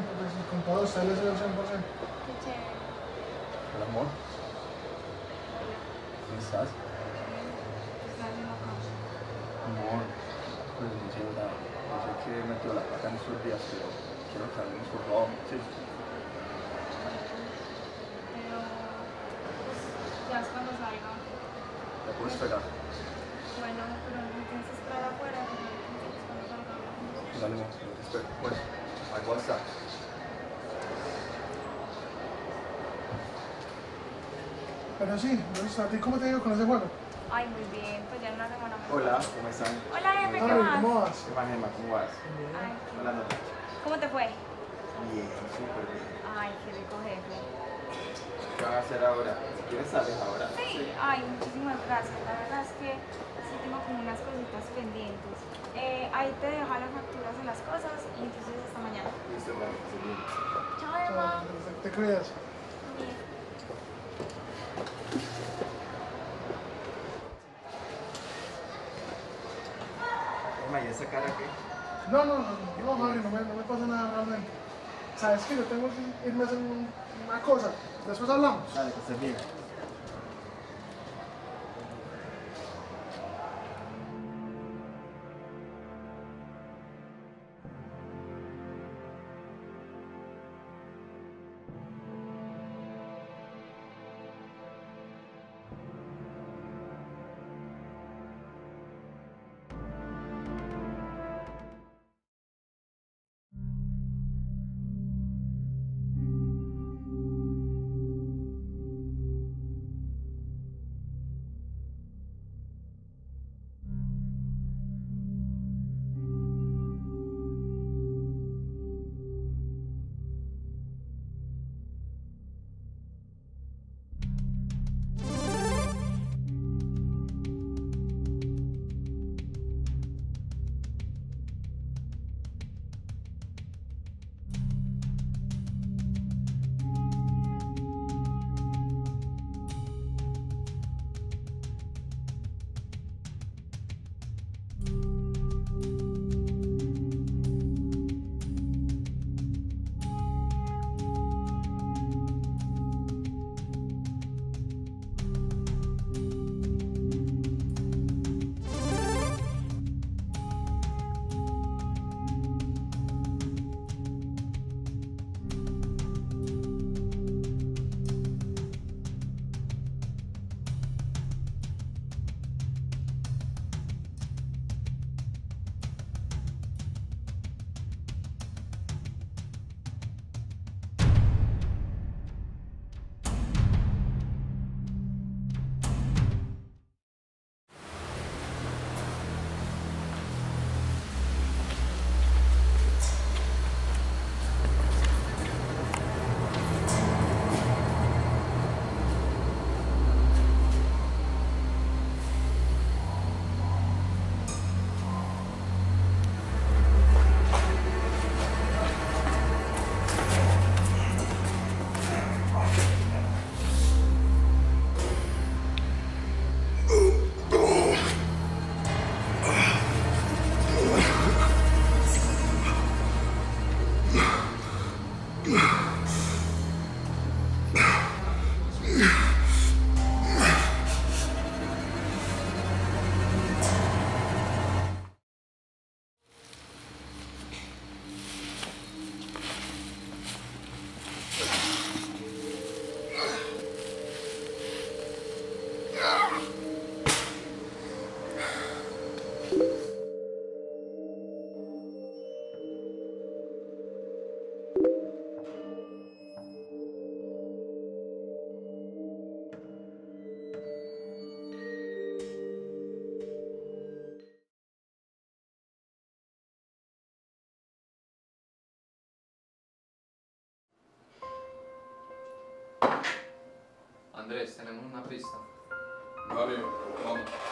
ejemplo, pues el computador, usted le hace el 100%. Qué chévere. El amor. ¿Qué estás? Amor, pues me lleva, no sé qué metió la placa en estos días, pero quiero que hablemos por favor, sí. Pero, pues, ya es cuando salga. ¿Te puedes pegar? Bueno, pero no tienes que esperar afuera, porque no tienes cuando salga. Pues ánimo, no te espero. Bueno, ahí voy a estar. Pero sí, ¿a ti cómo te digo con ese juego? Ay, muy bien, pues ya en una semana más. Hola, ¿cómo están? Hola, Gemma, ¿qué más? ¿Cómo vas? ¿Qué más, Gemma? ¿Cómo vas? Ay, hola, Natalia. ¿Cómo te fue? Bien, súper bien. Ay, qué rico, jefe. ¿Qué vas a hacer ahora? Si quieres sales ahora. Sí, sí. Ay, muchísimas gracias. La verdad es que sí tengo como unas cositas pendientes. Ahí te dejo las facturas en las cosas y entonces hasta mañana. Listo, bueno, sí. Chao, Gemma. Te cuidas. Bien. ¿Y esa cara qué? No, Javi, no me pasa nada realmente. Sabes que yo tengo que irme a hacer una cosa. Después hablamos. Dale, que estés bien. Andrés, tenemos una pista. Vale, vamos.